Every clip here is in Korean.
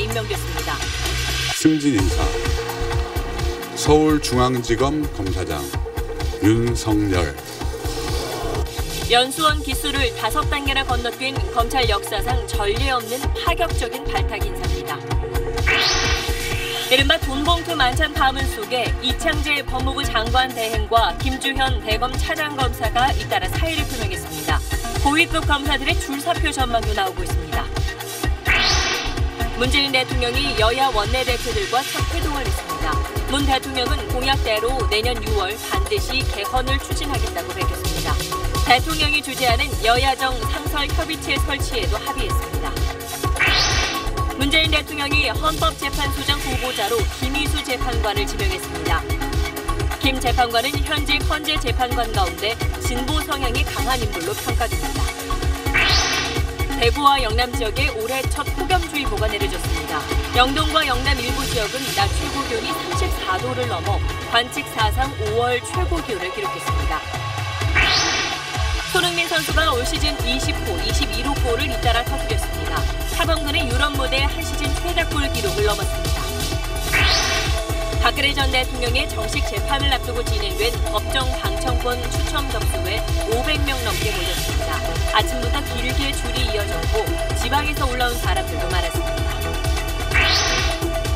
장관이 임명됐습니다. 승진 인사. 서울중앙지검 검사장 윤석열. 연수원 기수를 5단계나 건너뛴 검찰 역사상 전례 없는 파격적인 발탁 인사입니다. 이른바 돈봉투 만찬 파문 속에 이창재 법무부 장관 대행과 김주현 대검 차장검사가 잇따라 사의를 표명했습니다. 고위급 검사들의 줄사표 전망도 나오고 있습니다. 문재인 대통령이 여야 원내대표들과 첫 회동을 했습니다. 문 대통령은 공약대로 내년 6월 반드시 개헌을 추진하겠다고 밝혔습니다. 대통령이 주재하는 여야정 상설협의체 설치에도 합의했습니다. 문재인 대통령이 헌법재판소장 후보자로 김희수 재판관을 지명했습니다. 김 재판관은 현직 헌재 재판관 가운데 진보 성향이 강한 인물로 평가됩니다. 대구와 영남 지역에 올해 첫 폭염주의보가 내려졌습니다. 영동과 영남 일부 지역은 낮 최고 기온이 34도를 넘어 관측 사상 5월 최고 기온을 기록했습니다. 손흥민 선수가 올 시즌 20호, 21호 골을 잇따라 터뜨렸습니다. 차범근의 유럽 무대 한 시즌 최다 골 기록을 넘었습니다. 박근혜 전 대통령의 정식 재판을 앞두고 진행된 법정 방청권 추첨 점수에 500명 넘게 몰렸습니다. 아침부터 길게 줄이 이어졌고 지방에서 올라온 사람들도 많았습니다.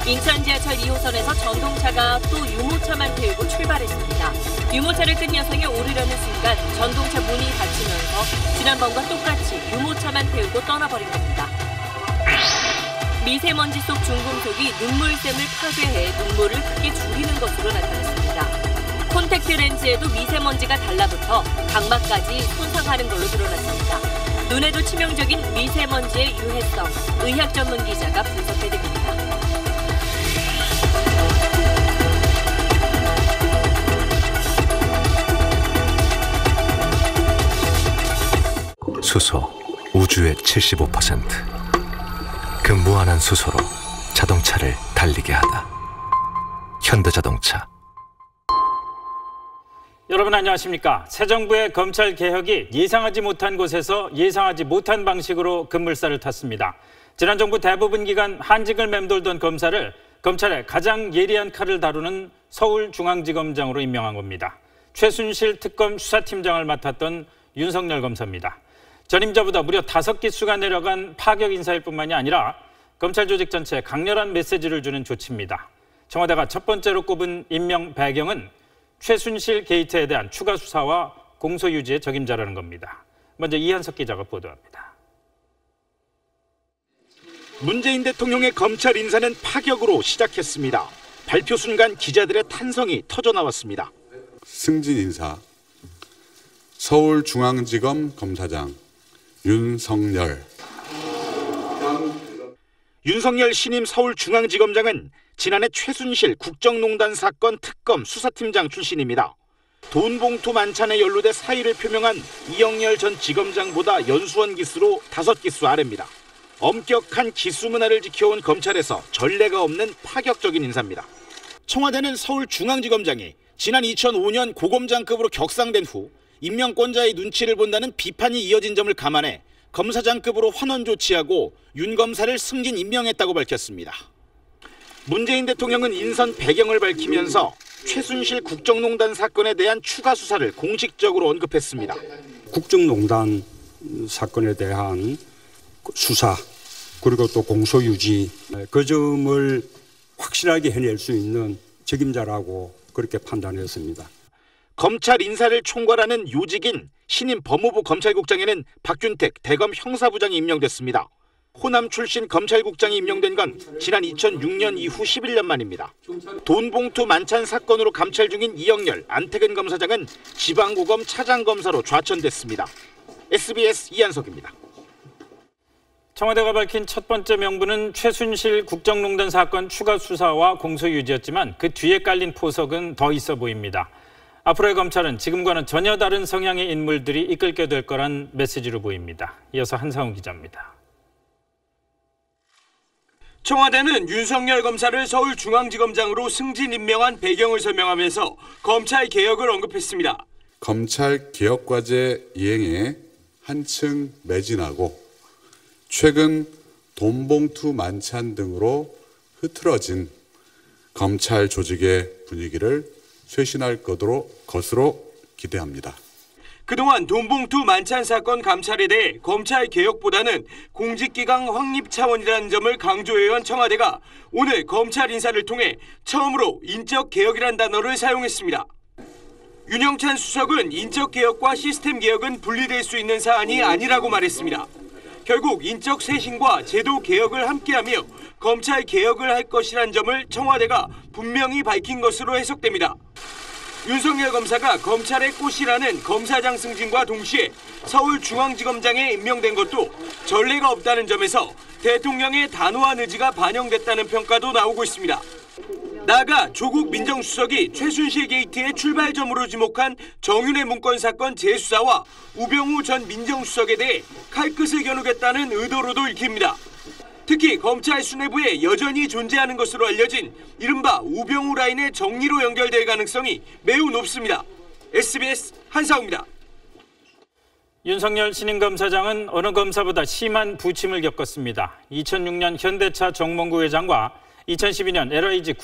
인천 지하철 2호선에서 전동차가 또 유모차만 태우고 출발했습니다. 유모차를 끈 여성이 오르려는 순간 전동차 문이 닫히면서 지난번과 똑같이 유모차만 태우고 떠나버린 겁니다. 미세먼지 속 중금속이 눈물샘을 파괴해 눈물을 크게 줄이는 것으로 나타났습니다. 콘택트 렌즈에도 미세먼지가 달라붙어 각막까지 손상하는 걸로 드러났습니다. 눈에도 치명적인 미세먼지의 유해성, 의학 전문 기자가 분석해드립니다. 수소, 우주의 75%. 그 무한한 수소로 자동차를 달리게 하다. 현대자동차. 여러분 안녕하십니까? 새 정부의 검찰 개혁이 예상하지 못한 곳에서 예상하지 못한 방식으로 급물살을 탔습니다. 지난 정부 대부분 기간 한직을 맴돌던 검사를 검찰의 가장 예리한 칼을 다루는 서울중앙지검장으로 임명한 겁니다. 최순실 특검 수사팀장을 맡았던 윤석열 검사입니다. 전임자보다 무려 5기수가 내려간 파격 인사일 뿐만이 아니라 검찰 조직 전체에 강렬한 메시지를 주는 조치입니다. 청와대가 첫 번째로 꼽은 임명 배경은 최순실 게이트에 대한 추가 수사와 공소 유지의 적임자라는 겁니다. 먼저 이현석 기자가 보도합니다. 문재인 대통령의 검찰 인사는 파격으로 시작했습니다. 발표 순간 기자들의 탄성이 터져나왔습니다. 승진 인사. 서울중앙지검 검사장 윤석열. 윤석열 신임 서울중앙지검장은 지난해 최순실 국정농단 사건 특검 수사팀장 출신입니다. 돈 봉투 만찬에 연루돼 사의를 표명한 이영렬 전 지검장보다 연수원 기수로 5기수 아래입니다. 엄격한 기수 문화를 지켜온 검찰에서 전례가 없는 파격적인 인사입니다. 청와대는 서울중앙지검장이 지난 2005년 고검장급으로 격상된 후 임명권자의 눈치를 본다는 비판이 이어진 점을 감안해 검사장급으로 환원 조치하고 윤 검사를 승진 임명했다고 밝혔습니다. 문재인 대통령은 인선 배경을 밝히면서 최순실 국정농단 사건에 대한 추가 수사를 공식적으로 언급했습니다. 국정농단 사건에 대한 수사 그리고 또 공소 유지 그 점을 확실하게 해낼 수 있는 책임자라고 그렇게 판단했습니다. 검찰 인사를 총괄하는 요직인 신임 법무부 검찰국장에는 박균택 대검 형사부장이 임명됐습니다. 호남 출신 검찰국장이 임명된 건 지난 2006년 이후 11년 만입니다. 돈봉투 만찬 사건으로 감찰 중인 이영렬, 안태근 검사장은 지방고검 차장검사로 좌천됐습니다. SBS 이한석입니다. 청와대가 밝힌 첫 번째 명분은 최순실 국정농단 사건 추가 수사와 공소유지였지만 그 뒤에 깔린 포석은 더 있어 보입니다. 앞으로의 검찰은 지금과는 전혀 다른 성향의 인물들이 이끌게 될 거란 메시지로 보입니다. 이어서 한상훈 기자입니다. 청와대는 윤석열 검사를 서울중앙지검장으로 승진 임명한 배경을 설명하면서 검찰 개혁을 언급했습니다. 검찰 개혁 과제 이행에 한층 매진하고 최근 돈봉투 만찬 등으로 흐트러진 검찰 조직의 분위기를 쇄신할 것으로 기대합니다. 그동안 돈봉투 만찬 사건 감찰에 대해 검찰 개혁보다는 공직기강 확립 차원이라는 점을 강조해온 청와대가 오늘 검찰 인사를 통해 처음으로 인적개혁이란 단어를 사용했습니다. 윤영찬 수석은 인적개혁과 시스템개혁은 분리될 수 있는 사안이 아니라고 말했습니다. 결국 인적쇄신과 제도개혁을 함께하며 검찰개혁을 할 것이란 점을 청와대가 분명히 밝힌 것으로 해석됩니다. 윤석열 검사가 검찰의 꽃이라는 검사장 승진과 동시에 서울중앙지검장에 임명된 것도 전례가 없다는 점에서 대통령의 단호한 의지가 반영됐다는 평가도 나오고 있습니다. 나아가 조국 민정수석이 최순실 게이트의 출발점으로 지목한 정윤회 문건 사건 재수사와 우병우 전 민정수석에 대해 칼끝을 겨누겠다는 의도로도 읽힙니다. 특히 검찰 수뇌부에 여전히 존재하는 것으로 알려진 이른바 우병우 라인의 정리로 연결될 가능성이 매우 높습니다. SBS 한상우입니다. 윤석열 신임검사장은 어느 검사보다 심한 부침을 겪었습니다. 2006년 현대차 정몽구 회장과 2012년 LIG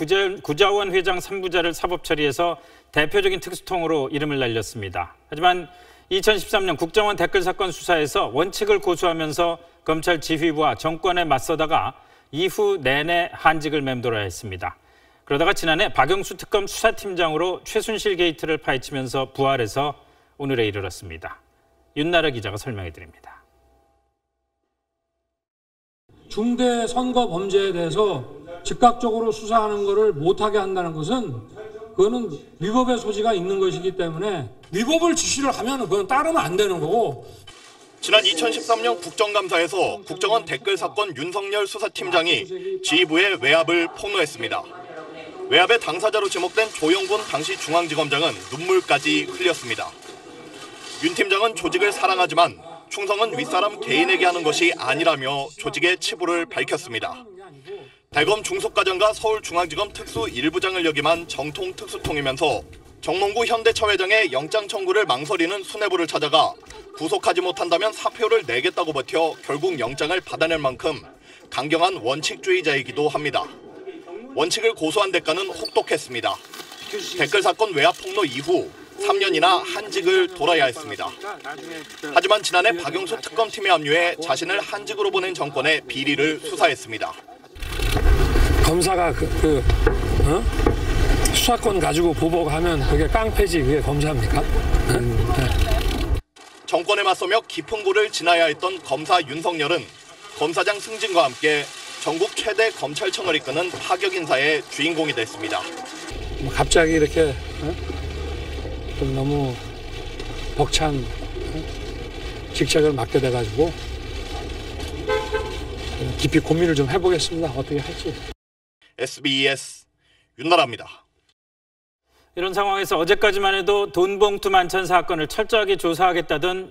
구자원 회장 3부자를 사법 처리해서 대표적인 특수통으로 이름을 날렸습니다. 하지만 2013년 국정원 댓글 사건 수사에서 원칙을 고수하면서 검찰 지휘부와 정권에 맞서다가 이후 내내 한직을 맴돌아야 했습니다. 그러다가 지난해 박영수 특검 수사팀장으로 최순실 게이트를 파헤치면서 부활해서 오늘에 이르렀습니다. 윤나라 기자가 설명해 드립니다. 중대 선거 범죄에 대해서 즉각적으로 수사하는 것을 못하게 한다는 것은 그거는 위법의 소지가 있는 것이기 때문에 위법을 지시를 하면 그건 따르면 안 되는 거고. 지난 2013년 국정감사에서 국정원 댓글 사건 윤석열 수사팀장이 지휘부의 외압을 폭로했습니다. 외압의 당사자로 지목된 조영곤 당시 중앙지검장은 눈물까지 흘렸습니다. 윤 팀장은 조직을 사랑하지만 충성은 윗사람 개인에게 하는 것이 아니라며 조직의 치부를 밝혔습니다. 대검 중속과장과 서울중앙지검 특수 1부장을 역임한 정통 특수통이면서 정몽구 현대차 회장의 영장 청구를 망설이는 수뇌부를 찾아가 구속하지 못한다면 사표를 내겠다고 버텨 결국 영장을 받아낼 만큼 강경한 원칙주의자이기도 합니다. 원칙을 고소한 대가는 혹독했습니다. 댓글 사건 외압 폭로 이후 3년이나 한직을 돌아야 했습니다. 하지만 지난해 박영수 특검팀에 합류해 자신을 한직으로 보낸 정권의 비리를 수사했습니다. 검사가 수사권 가지고 보복하면 그게 깡패지 그게 검사입니까? 정권에 맞서며 깊은 골을 지나야 했던 검사 윤석열은 검사장 승진과 함께 전국 최대 검찰청을 이끄는 파격 인사의 주인공이 됐습니다. 갑자기 이렇게 좀 너무 벅찬 직책을 맡게 돼가지고 깊이 고민을 좀 해보겠습니다. 어떻게 할지. SBS 윤나라입니다. 이런 상황에서 어제까지만 해도 돈봉투 만찬 사건을 철저하게 조사하겠다던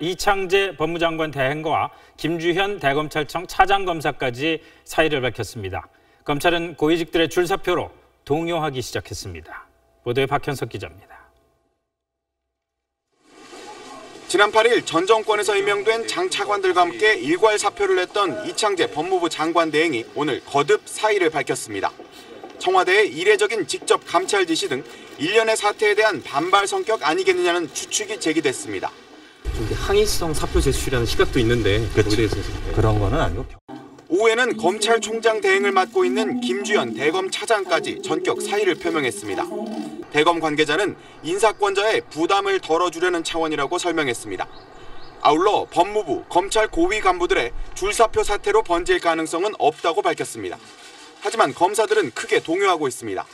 이창재 법무장관 대행과 김주현 대검찰청 차장검사까지 사의를 밝혔습니다. 검찰은 고위직들의 줄사표로 동요하기 시작했습니다. 보도에 박현석 기자입니다. 지난 8일 전 정권에서 임명된 장 차관들과 함께 일괄 사표를 냈던 이창재 법무부 장관 대행이 오늘 거듭 사의를 밝혔습니다. 청와대의 이례적인 직접 감찰 지시 등 일련의 사태에 대한 반발 성격 아니겠느냐는 추측이 제기됐습니다. 항의성 사표 제출이라는 시각도 있는데 그런 거는 아니고. 오후에는 검찰총장 대행을 맡고 있는 김주현 대검 차장까지 전격 사의를 표명했습니다. 대검 관계자는 인사권자의 부담을 덜어주려는 차원이라고 설명했습니다. 아울러 법무부, 검찰 고위 간부들의 줄사표 사태로 번질 가능성은 없다고 밝혔습니다. 하지만 검사들은 크게 동요하고 있습니다.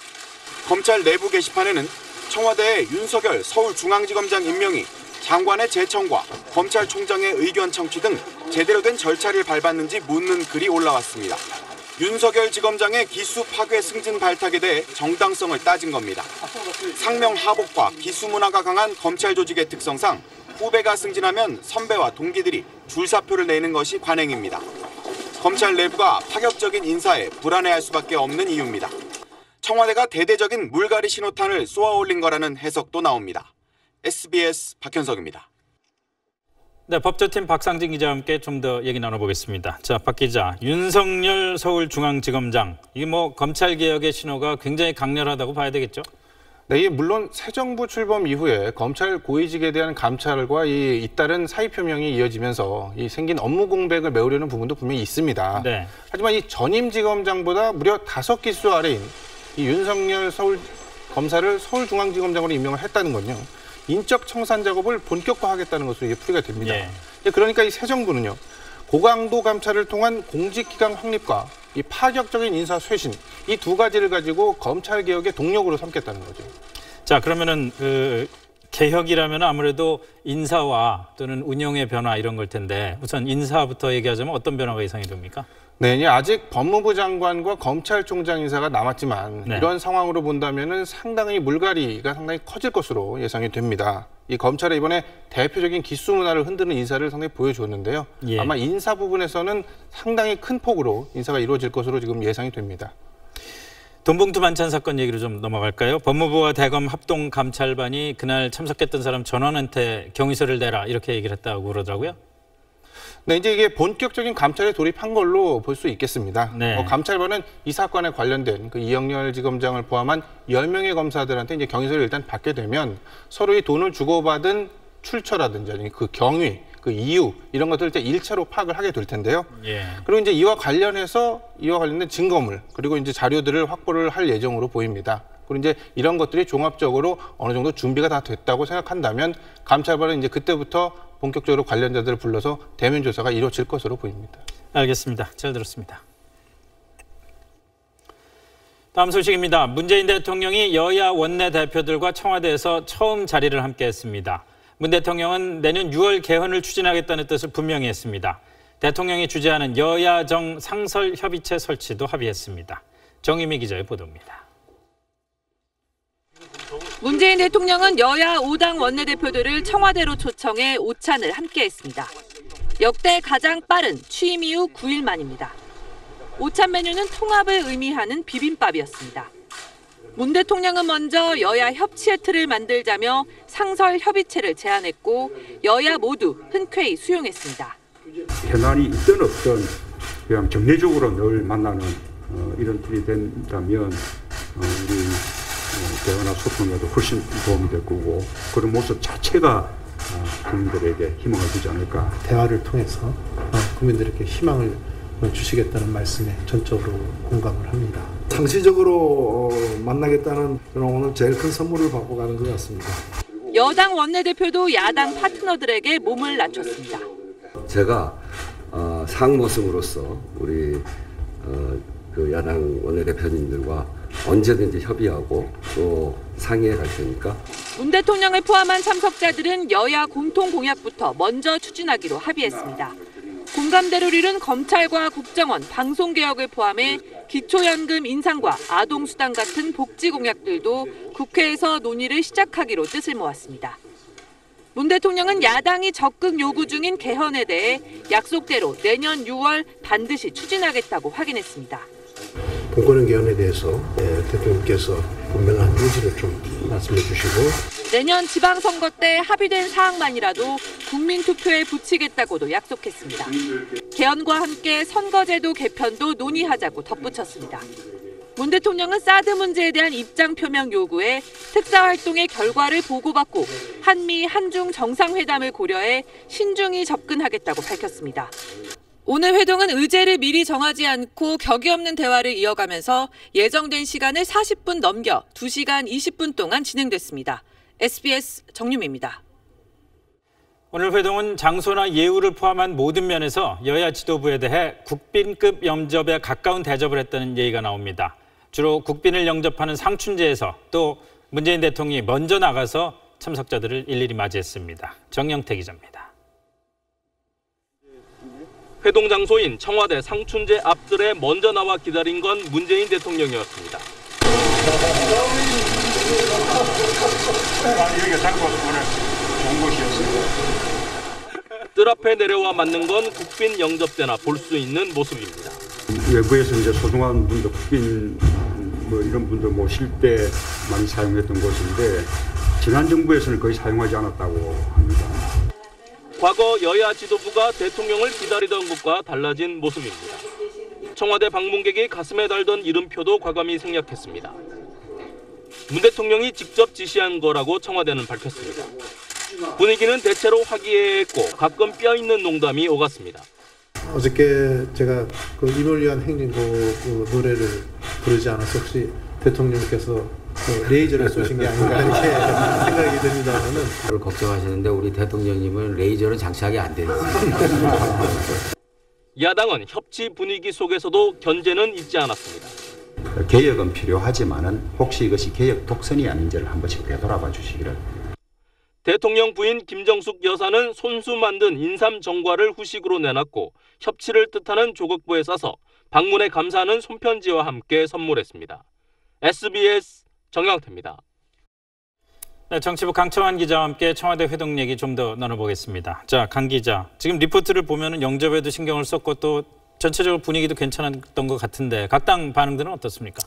검찰 내부 게시판에는 청와대의 윤석열 서울중앙지검장 임명이 장관의 재청과 검찰총장의 의견 청취 등 제대로 된 절차를 밟았는지 묻는 글이 올라왔습니다. 윤석열 지검장의 기수 파괴 승진 발탁에 대해 정당성을 따진 겁니다. 상명 하복과 기수 문화가 강한 검찰 조직의 특성상 후배가 승진하면 선배와 동기들이 줄사표를 내는 것이 관행입니다. 검찰 내부가 파격적인 인사에 불안해할 수밖에 없는 이유입니다. 청와대가 대대적인 물갈이 신호탄을 쏘아올린 거라는 해석도 나옵니다. SBS 박현석입니다. 네, 법조팀 박상진 기자와 함께 좀 더 얘기 나눠보겠습니다. 자, 박 기자, 윤석열 서울중앙지검장, 이게 뭐 검찰개혁의 신호가 굉장히 강렬하다고 봐야 되겠죠? 네, 예, 물론 새 정부 출범 이후에 검찰 고위직에 대한 감찰과 잇따른 사의 표명이 이어지면서 생긴 업무 공백을 메우려는 부분도 분명히 있습니다. 네. 하지만 이 전임지검장보다 무려 5기수 아래인 이 윤석열 서울 검사를 서울중앙지검장으로 임명을 했다는 건요, 인적 청산 작업을 본격화하겠다는 것으로 이게 풀이가 됩니다. 예. 그러니까 이 새 정부는요, 고강도 감찰을 통한 공직기강 확립과 이 파격적인 인사 쇄신, 이 두 가지를 가지고 검찰 개혁의 동력으로 삼겠다는 거죠. 자, 그러면은 개혁이라면 아무래도 인사와 또는 운영의 변화 이런 걸 텐데, 우선 인사부터 얘기하자면 어떤 변화가 예상이 됩니까? 네, 아직 법무부 장관과 검찰총장 인사가 남았지만 네, 이런 상황으로 본다면은 상당히 물갈이가 상당히 커질 것으로 예상이 됩니다. 이 검찰의 이번에 대표적인 기수 문화를 흔드는 인사를 상당히 보여주었는데요. 예. 아마 인사 부분에서는 상당히 큰 폭으로 인사가 이루어질 것으로 지금 예상이 됩니다. 돈봉투 반찬 사건 얘기로 좀 넘어갈까요? 법무부와 대검 합동 감찰반이 그날 참석했던 사람 전원한테 경위서를 내라 이렇게 얘기를 했다고 그러더라고요. 네, 이제 이게 본격적인 감찰에 돌입한 걸로 볼 수 있겠습니다. 네. 감찰반은 이 사건에 관련된 그 이영렬 지검장을 포함한 10명의 검사들한테 이제 경위서를 일단 받게 되면 서로의 돈을 주고받은 출처라든지 아니면 그 경위, 그 이유 이런 것들을 이제 일차로 파악을 하게 될 텐데요. 예. 그리고 이제 이와 관련된 증거물 그리고 이제 자료들을 확보를 할 예정으로 보입니다. 그리고 이제 이런 것들이 종합적으로 어느 정도 준비가 다 됐다고 생각한다면 감찰반은 이제 그때부터 본격적으로 관련자들을 불러서 대면 조사가 이루어질 것으로 보입니다. 알겠습니다. 잘 들었습니다. 다음 소식입니다. 문재인 대통령이 여야 원내대표들과 청와대에서 처음 자리를 함께했습니다. 문 대통령은 내년 6월 개헌을 추진하겠다는 뜻을 분명히 했습니다. 대통령이 주재하는 여야정 상설협의체 설치도 합의했습니다. 정의미 기자의 보도입니다. 문재인 대통령은 여야 5당 원내대표들을 청와대로 초청해 오찬을 함께했습니다. 역대 가장 빠른 취임 이후 9일 만입니다. 오찬 메뉴는 통합을 의미하는 비빔밥이었습니다. 문 대통령은 먼저 여야 협치의 틀을 만들자며 상설 협의체를 제안했고 여야 모두 흔쾌히 수용했습니다. 현안이 있든 없든 그냥 정례적으로 늘 만나는 이런 틀이 된다면 우리 대화나 소통에도 훨씬 도움이 될 거고 그런 모습 자체가 국민들에게 희망을 주지 않을까. 대화를 통해서 국민들에게 희망을 주시겠다는 말씀에 전적으로 공감을 합니다. 상시적으로 만나겠다는 오늘 제일 큰 선물을 받고 가는 것 같습니다. 여당 원내대표도 야당 파트너들에게 몸을 낮췄습니다. 제가 상모습으로서 우리 그 야당 원내대표님들과 언제든지 협의하고 또 상의해 갈 테니까. 문 대통령을 포함한 참석자들은 여야 공통 공약부터 먼저 추진하기로 합의했습니다. 공감대를 이룬 검찰과 국정원, 방송개혁을 포함해 기초연금 인상과 아동수당 같은 복지 공약들도 국회에서 논의를 시작하기로 뜻을 모았습니다. 문 대통령은 야당이 적극 요구 중인 개헌에 대해 약속대로 내년 6월 반드시 추진하겠다고 확인했습니다. 본권 개헌에 대해서 대통령께서 분명한 의지를 좀 말씀해 주시고 내년 지방선거 때 합의된 사항만이라도 국민투표에 붙이겠다고도 약속했습니다. 개헌과 함께 선거제도 개편도 논의하자고 덧붙였습니다. 문 대통령은 사드 문제에 대한 입장 표명 요구에 특사활동의 결과를 보고받고 한미 한중 정상회담을 고려해 신중히 접근하겠다고 밝혔습니다. 오늘 회동은 의제를 미리 정하지 않고 격이 없는 대화를 이어가면서 예정된 시간을 40분 넘겨 2시간 20분 동안 진행됐습니다. SBS 정유미입니다. 오늘 회동은 장소나 예우를 포함한 모든 면에서 여야 지도부에 대해 국빈급 영접에 가까운 대접을 했다는 얘기가 나옵니다. 주로 국빈을 영접하는 상춘제에서 또 문재인 대통령이 먼저 나가서 참석자들을 일일이 맞이했습니다. 정영태 기자입니다. 회동 장소인 청와대 상춘제 앞뜰에 먼저 나와 기다린 건 문재인 대통령이었습니다. 뜰 앞에 내려와 맞는 건 국빈 영접 때나 볼 수 있는 모습입니다. 외부에서 이제 소중한 분들, 국빈 뭐 이런 분들 모실 때 많이 사용했던 곳인데 지난 정부에서는 거의 사용하지 않았다고 합니다. 과거 여야 지도부가 대통령을 기다리던 것과 달라진 모습입니다. 청와대 방문객이 가슴에 달던 이름표도 과감히 생략했습니다. 문 대통령이 직접 지시한 거라고 청와대는 밝혔습니다. 분위기는 대체로 화기애애했고 가끔 뼈있는 농담이 오갔습니다. 어저께 제가 그 이별 위한 행진곡 그 노래를 부르지 않아서 혹시 대통령께서 레이저를 쏘신 게 아닌가 이렇게 생각이 듭니다만은. 걱정하시는데 우리 대통령님은 레이저는 장착이 안 되는 거예요. 야당은 협치 분위기 속에서도 견제는 잊지 않았습니다. 개혁은 필요하지만은 혹시 이것이 개혁 독선이 아닌지를 한 번씩 되돌아봐 주시기를. 대통령 부인 김정숙 여사는 손수 만든 인삼 정과를 후식으로 내놨고 협치를 뜻하는 조각보에 싸서 방문에 감사하는 손편지와 함께 선물했습니다. SBS 정영태입니다. 네, 정치부 강청환 기자와 함께 청와대 회동 얘기 좀 더 나눠보겠습니다. 자, 강 기자, 지금 리포트를 보면은 영접에도 신경을 썼고 또 전체적으로 분위기도 괜찮았던 것 같은데 각 당 반응들은 어떻습니까?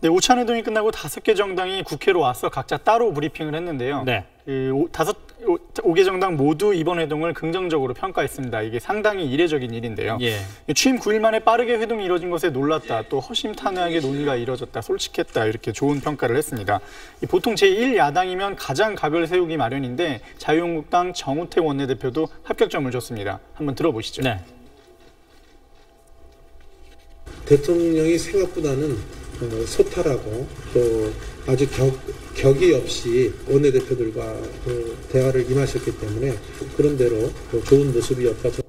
네, 오찬 회동이 끝나고 5개 정당이 국회로 와서 각자 따로 브리핑을 했는데요. 네. 5개 정당 모두 이번 회동을 긍정적으로 평가했습니다. 이게 상당히 이례적인 일인데요. 예. 취임 9일 만에 빠르게 회동이 이뤄진 것에 놀랐다. 또 허심탄회하게 논의가 이뤄졌다. 솔직했다. 이렇게 좋은 평가를 했습니다. 보통 제1야당이면 가장 각을 세우기 마련인데 자유한국당 정우택 원내대표도 합격점을 줬습니다. 한번 들어보시죠. 네. 대통령이 생각보다는 소탈하고 또 아주 격의 없이 원내대표들과 대화를 임하셨기 때문에 그런대로 좋은 모습이었다.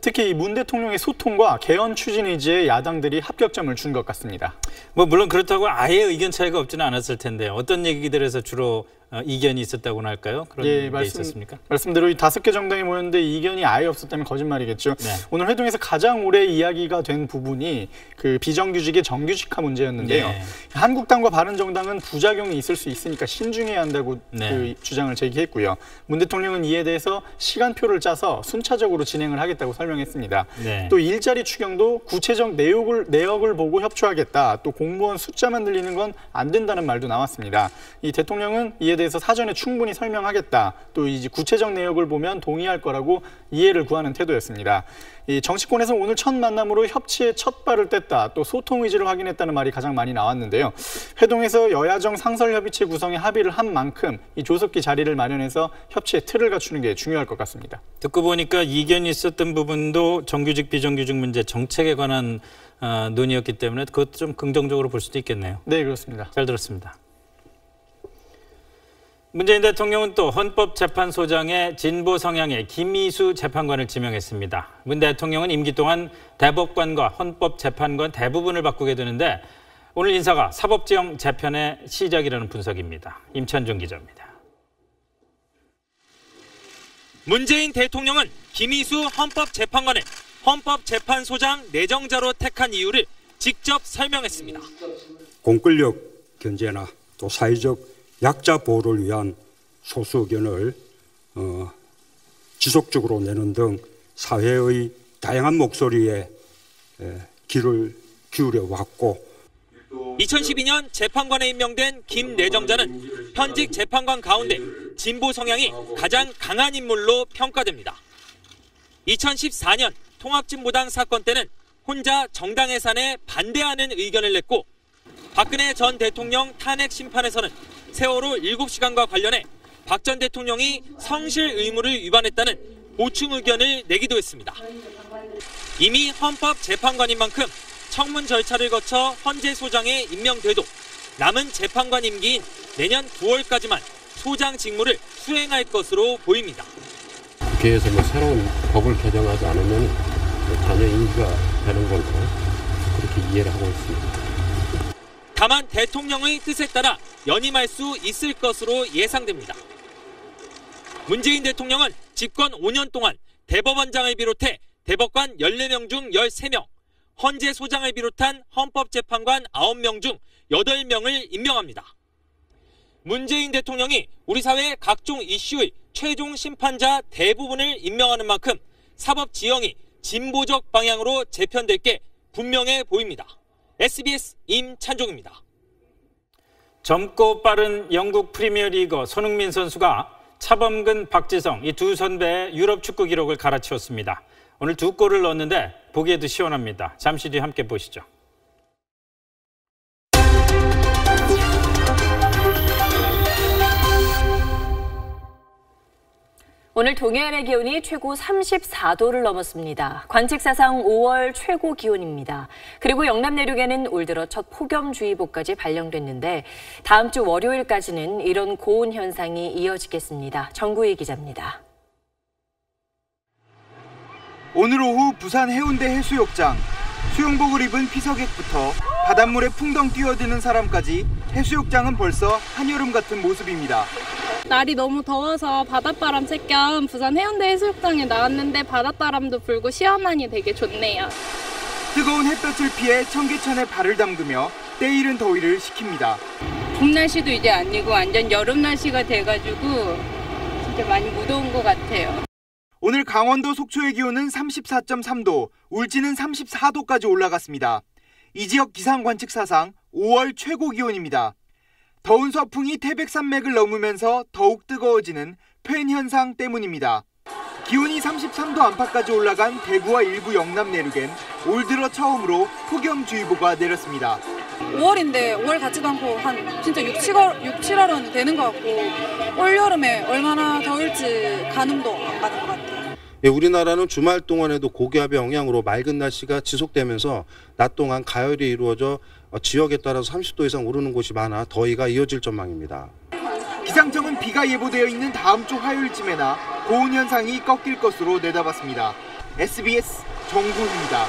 특히 문 대통령의 소통과 개헌 추진 의지에 야당들이 합격점을 준 것 같습니다. 뭐 물론 그렇다고 아예 의견 차이가 없지는 않았을 텐데 어떤 얘기들에서 주로 이견이 있었다고나 할까요? 그런 게 있었습니까? 말씀대로 이 5개 정당이 모였는데 이견이 아예 없었다면 거짓말이겠죠. 네. 오늘 회동에서 가장 오래 이야기가 된 부분이 그 비정규직의 정규직화 문제였는데요. 네. 한국당과 바른정당은 부작용이 있을 수 있으니까 신중해야 한다고 네. 그 주장을 제기했고요. 문 대통령은 이에 대해서 시간표를 짜서 순차적으로 진행을 하겠다고 설명했습니다. 네. 또 일자리 추경도 구체적 내역을 보고 협조하겠다. 또 공무원 숫자만 늘리는 건 안 된다는 말도 나왔습니다. 이 대통령은 이에 대해서 사전에 충분히 설명하겠다. 또 이제 구체적 내역을 보면 동의할 거라고 이해를 구하는 태도였습니다. 이 정치권에서 오늘 첫 만남으로 협치의 첫 발을 뗐다. 또 소통 의지를 확인했다는 말이 가장 많이 나왔는데요. 회동에서 여야정 상설협의체 구성에 합의를 한 만큼 이 조속히 자리를 마련해서 협치의 틀을 갖추는 게 중요할 것 같습니다. 듣고 보니까 이견이 있었던 부분도 정규직 비정규직 문제 정책에 관한 논의였기 때문에 그것 좀 긍정적으로 볼 수도 있겠네요. 네, 그렇습니다. 잘 들었습니다. 문재인 대통령은 또 헌법재판소장의 진보 성향의 김희수 재판관을 지명했습니다. 문 대통령은 임기 동안 대법관과 헌법재판관 대부분을 바꾸게 되는데 오늘 인사가 사법지형 재편의 시작이라는 분석입니다. 임찬종 기자입니다. 문재인 대통령은 김희수 헌법재판관을 헌법재판소장 내정자로 택한 이유를 직접 설명했습니다. 공권력 견제나 또 사회적 약자 보호를 위한 소수 의견을 지속적으로 내는 등 사회의 다양한 목소리에 귀를 기울여 왔고 2012년 재판관에 임명된 김 내정자는 현직 재판관 가운데 진보 성향이 가장 강한 인물로 평가됩니다. 2014년 통합진보당 사건 때는 혼자 정당 해산에 반대하는 의견을 냈고 박근혜 전 대통령 탄핵 심판에서는 세월호 7시간과 관련해 박 전 대통령이 성실 의무를 위반했다는 보충 의견을 내기도 했습니다. 이미 헌법재판관인 만큼 청문 절차를 거쳐 헌재 소장에 임명돼도 남은 재판관 임기인 내년 9월까지만 소장 직무를 수행할 것으로 보입니다. 국회에서 새로운 법을 개정하지 않으면 단연 임기가 되는 걸로 그렇게 이해를 하고 있습니다. 다만 대통령의 뜻에 따라 연임할 수 있을 것으로 예상됩니다. 문재인 대통령은 집권 5년 동안 대법원장을 비롯해 대법관 14명 중 13명, 헌재 소장을 비롯한 헌법재판관 9명 중 8명을 임명합니다. 문재인 대통령이 우리 사회 각종 이슈의 최종 심판자 대부분을 임명하는 만큼 사법 지형이 진보적 방향으로 재편될 게 분명해 보입니다. SBS 임찬종입니다. 젊고 빠른 영국 프리미어리거 손흥민 선수가 차범근, 박지성 이 두 선배의 유럽 축구 기록을 갈아치웠습니다. 오늘 두 골을 넣었는데 보기에도 시원합니다. 잠시 뒤 함께 보시죠. 오늘 동해안의 기온이 최고 34도를 넘었습니다. 관측사상 5월 최고 기온입니다. 그리고 영남 내륙에는 올 들어 첫 폭염주의보까지 발령됐는데 다음 주 월요일까지는 이런 고온 현상이 이어지겠습니다. 정구희 기자입니다. 오늘 오후 부산 해운대 해수욕장. 수영복을 입은 피서객부터 바닷물에 풍덩 뛰어드는 사람까지 해수욕장은 벌써 한여름 같은 모습입니다. 날이 너무 더워서 바닷바람 쐴 겸 부산 해운대 해수욕장에 나왔는데 바닷바람도 불고 시원하니 되게 좋네요. 뜨거운 햇볕을 피해 청계천에 발을 담그며 때이른 더위를 식힙니다. 봄 날씨도 이제 아니고 완전 여름 날씨가 돼가지고 진짜 많이 무더운 것 같아요. 오늘 강원도 속초의 기온은 34.3도, 울진은 34도까지 올라갔습니다. 이 지역 기상관측사상 5월 최고 기온입니다. 더운 서풍이 태백산맥을 넘으면서 더욱 뜨거워지는 팬 현상 때문입니다. 기온이 33도 안팎까지 올라간 대구와 일부 영남 내륙엔 올 들어 처음으로 폭염주의보가 내렸습니다. 5월인데 5월 같지도 않고 한 진짜 6, 7월은 되는 것 같고 올여름에 얼마나 더울지 가늠도 안 가는 것 같아요. 예, 우리나라는 주말 동안에도 고기압의 영향으로 맑은 날씨가 지속되면서 낮 동안 가열이 이루어져 지역에 따라서 30도 이상 오르는 곳이 많아 더위가 이어질 전망입니다. 기상청은 비가 예보되어 있는 다음 주 화요일쯤에나 고온 현상이 꺾일 것으로 내다봤습니다. SBS 정구입니다.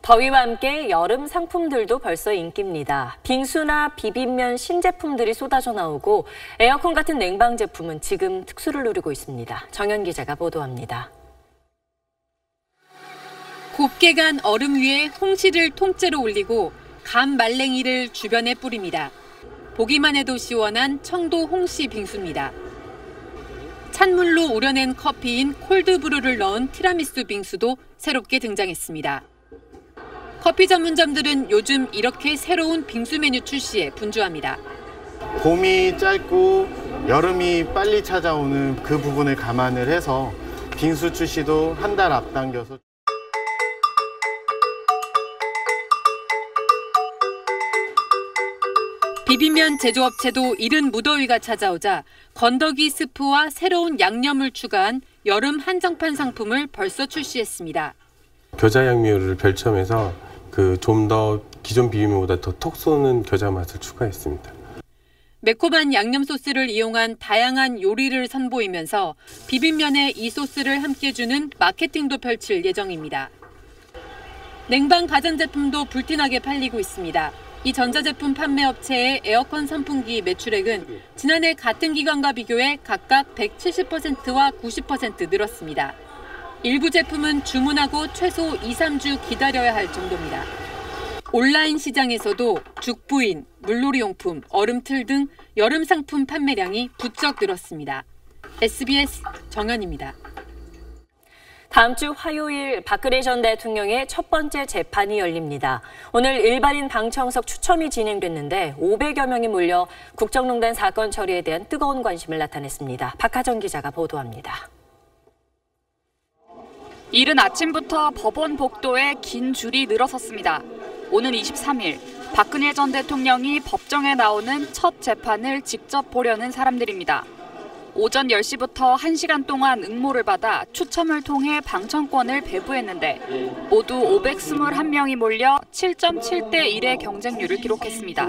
더위와 함께 여름 상품들도 벌써 인기입니다. 빙수나 비빔면 신제품들이 쏟아져 나오고 에어컨 같은 냉방 제품은 지금 특수를 누리고 있습니다. 정연 기자가 보도합니다. 곱게 간 얼음 위에 홍시를 통째로 올리고 감 말랭이를 주변에 뿌립니다. 보기만 해도 시원한 청도 홍시 빙수입니다. 찬물로 우려낸 커피인 콜드브루를 넣은 티라미수 빙수도 새롭게 등장했습니다. 커피 전문점들은 요즘 이렇게 새로운 빙수 메뉴 출시에 분주합니다. 봄이 짧고 여름이 빨리 찾아오는 그 부분을 감안을 해서 빙수 출시도 한 달 앞당겨서. 비빔면 제조업체도 이른 무더위가 찾아오자 건더기 스프와 새로운 양념을 추가한 여름 한정판 상품을 벌써 출시했습니다. 겨자 양미를 별첨해서 좀 더 기존 비빔면보다 더 톡 쏘는 겨자 맛을 추가했습니다. 매콤한 양념 소스를 이용한 다양한 요리를 선보이면서 비빔면에 이 소스를 함께 주는 마케팅도 펼칠 예정입니다. 냉방 가전제품도 불티나게 팔리고 있습니다. 이 전자제품 판매업체의 에어컨 선풍기 매출액은 지난해 같은 기간과 비교해 각각 170%와 90% 늘었습니다. 일부 제품은 주문하고 최소 2, 3주 기다려야 할 정도입니다. 온라인 시장에서도 죽부인, 물놀이용품, 얼음틀 등 여름 상품 판매량이 부쩍 늘었습니다. SBS 정연입니다. 다음 주 화요일 박근혜 전 대통령의 첫 번째 재판이 열립니다. 오늘 일반인 방청석 추첨이 진행됐는데 500여 명이 몰려 국정농단 사건 처리에 대한 뜨거운 관심을 나타냈습니다. 박하정 기자가 보도합니다. 이른 아침부터 법원 복도에 긴 줄이 늘어섰습니다. 오는 23일 박근혜 전 대통령이 법정에 나오는 첫 재판을 직접 보려는 사람들입니다. 오전 10시부터 1시간 동안 응모를 받아 추첨을 통해 방청권을 배부했는데 모두 521명이 몰려 7.7대 1의 경쟁률을 기록했습니다.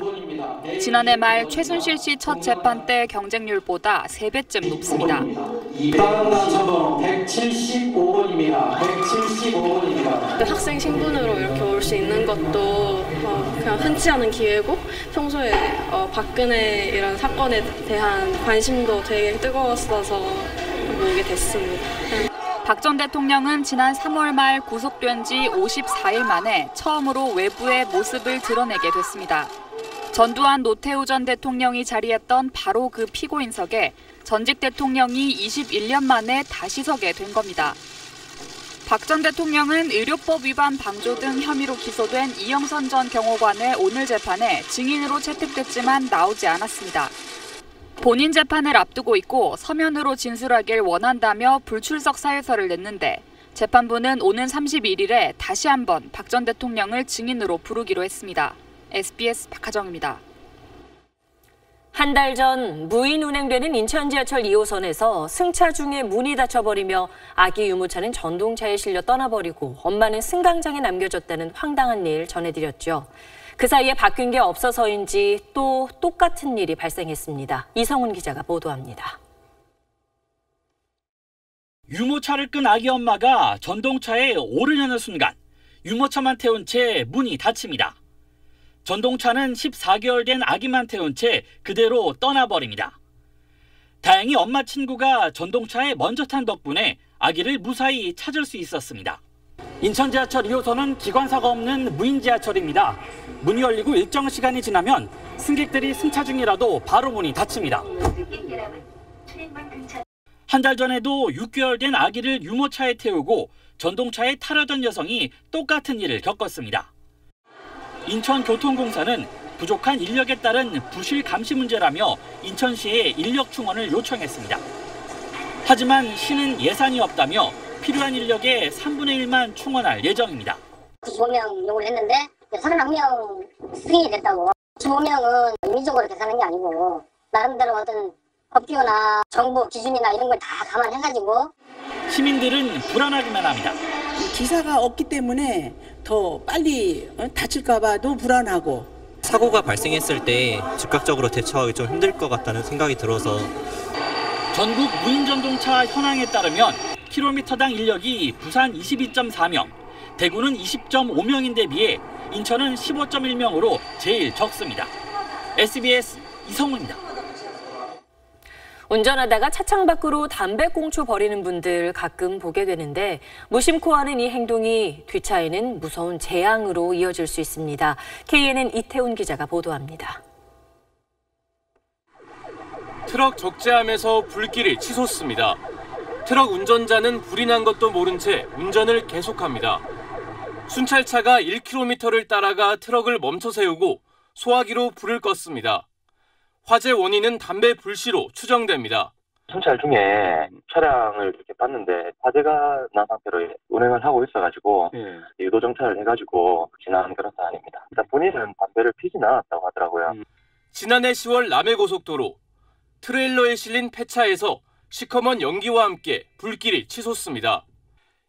지난해 말 최순실 씨 첫 재판 때 경쟁률보다 3배쯤 높습니다. 175번입니다. 학생 신분으로 이렇게 올 수 있는 것도 그냥 흔치 않은 기회고 평소에 박근혜 이런 사건에 대한 관심도 되게 뜨거웠어서 모이게 됐습니다. 박 전 대통령은 지난 3월 말 구속된 지 54일 만에 처음으로 외부의 모습을 드러내게 됐습니다. 전두환 노태우 전 대통령이 자리했던 바로 그 피고인석에 전직 대통령이 21년 만에 다시 서게 된 겁니다. 박 전 대통령은 의료법 위반 방조 등 혐의로 기소된 이영선 전 경호관의 오늘 재판에 증인으로 채택됐지만 나오지 않았습니다. 본인 재판을 앞두고 있고 서면으로 진술하길 원한다며 불출석 사유서를 냈는데 재판부는 오는 31일에 다시 한번 박 전 대통령을 증인으로 부르기로 했습니다. SBS 박하정입니다. 한 달 전 무인 운행되는 인천 지하철 2호선에서 승차 중에 문이 닫혀버리며 아기 유모차는 전동차에 실려 떠나버리고 엄마는 승강장에 남겨졌다는 황당한 일 전해드렸죠. 그 사이에 바뀐 게 없어서인지 또 똑같은 일이 발생했습니다. 이성훈 기자가 보도합니다. 유모차를 끈 아기 엄마가 전동차에 오르려는 순간 유모차만 태운 채 문이 닫힙니다. 전동차는 14개월 된 아기만 태운 채 그대로 떠나버립니다. 다행히 엄마 친구가 전동차에 먼저 탄 덕분에 아기를 무사히 찾을 수 있었습니다. 인천 지하철 2호선은 기관사가 없는 무인 지하철입니다. 문이 열리고 일정 시간이 지나면 승객들이 승차 중이라도 바로 문이 닫힙니다. 한 달 전에도 6개월 된 아기를 유모차에 태우고 전동차에 타려던 여성이 똑같은 일을 겪었습니다. 인천교통공사는 부족한 인력에 따른 부실 감시 문제라며 인천시에 인력 충원을 요청했습니다. 하지만 시는 예산이 없다며 필요한 인력의 3분의 1만 충원할 예정입니다. 25명 요구를 했는데 31명 승인이 됐다고. 25명은 인위적으로 계산한 게 아니고 나름대로 어떤 법규나 정부 기준이나 이런 걸 다 감안해가지고. 시민들은 불안하기만 합니다. 기사가 없기 때문에 더 빨리 다칠까 봐도 불안하고. 사고가 발생했을 때 즉각적으로 대처하기 좀 힘들 것 같다는 생각이 들어서. 전국 무인전동차 현황에 따르면 킬로미터당 인력이 부산 22.4명, 대구는 20.5명인데 비해 인천은 15.1명으로 제일 적습니다. SBS 이성훈입니다. 운전하다가 차창 밖으로 담배꽁초 버리는 분들 가끔 보게 되는데 무심코 하는 이 행동이 뒤차에는 무서운 재앙으로 이어질 수 있습니다. KNN 이태훈 기자가 보도합니다. 트럭 적재함에서 불길이 치솟습니다. 트럭 운전자는 불이 난 것도 모른 채 운전을 계속합니다. 순찰차가 1km를 따라가 트럭을 멈춰 세우고 소화기로 불을 껐습니다. 화재 원인은 담배 불씨로 추정됩니다. 순찰 중에 차량을 이렇게 봤는데 화재가 난 상태로 운행을 하고 있어가지고 유도 정차를 해가지고 지나간 그런 사안입니다. 일단 본인은 담배를 피진 않았다고 하더라고요. 지난해 10월 남해고속도로 트레일러에 실린 폐차에서 시커먼 연기와 함께 불길이 치솟습니다.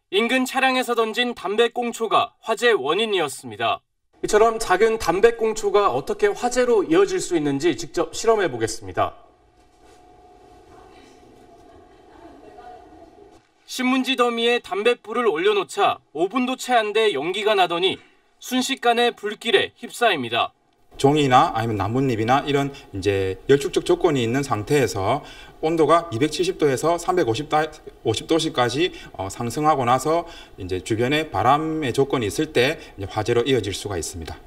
인근 차량에서 던진 담배꽁초가 화재 원인이었습니다. 이처럼 작은 담배꽁초가 어떻게 화재로 이어질 수 있는지 직접 실험해 보겠습니다. 신문지 더미에 담뱃불을 올려놓자 5분도 채 안 돼 연기가 나더니 순식간에 불길에 휩싸입니다. 종이나 아니면 나뭇잎이나 이런 이제 열축적 조건이 있는 상태에서 온도가 270도에서 350도까지 상승하고 나서 이제 주변에 바람의 조건이 있을 때 이제 화재로 이어질 수가 있습니다.